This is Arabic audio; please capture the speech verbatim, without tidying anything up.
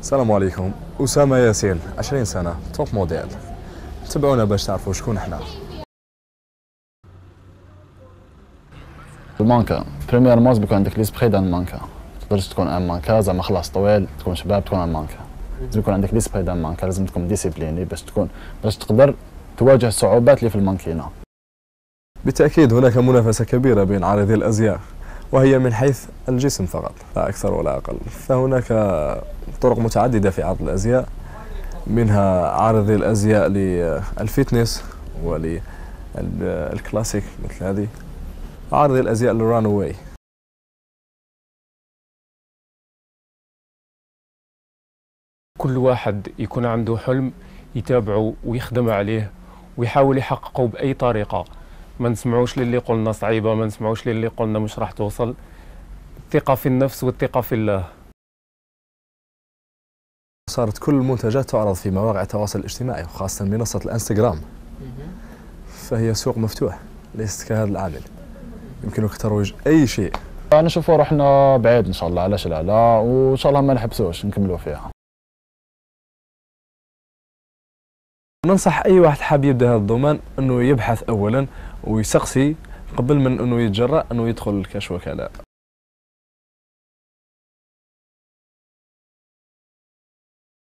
السلام عليكم. أسامة ياسين عشرين سنة توب موديل. تابعونا باش تعرفوا شكون حنا. المانكا بريميرمون بيكون عندك ليسبري دان مانكا، تقدرش تكون ان مانكا زعما خلاص طويل تكون شباب تكون ان مانكا، لازم يكون عندك ليسبري دان مانكا، لازم تكون ديسيبليني باش تكون باش تقدر تواجه الصعوبات اللي في المانكينة. بالتأكيد هناك منافسة كبيرة بين عارضي الأزياء، وهي من حيث الجسم فقط لا أكثر ولا أقل. فهناك طرق متعددة في عرض الأزياء، منها عرض الأزياء للفيتنس وللكلاسيك مثل هذه، عرض الأزياء للرانوي. كل واحد يكون عنده حلم يتابعه ويخدم عليه ويحاول يحققه بأي طريقة، ما نسمعوش للي قلنا صعيبة، ما نسمعوش للي قلنا مش راح توصل. الثقة في النفس والثقة في الله. صارت كل المنتجات تعرض في مواقع التواصل الاجتماعي وخاصة منصة الانستغرام، فهي سوق مفتوح ليست كهذا العامل، يمكنك ترويج أي شيء. نشوفوا روحنا بعيد إن شاء الله، علاش لا لا، وإن شاء الله ما نحبسوش نكملوا فيها. ننصح أي واحد حاب يبدأ هذا الضمان أنه يبحث أولا ويسقسي قبل من أنه يتجرأ أنه يدخل كشوكلاء.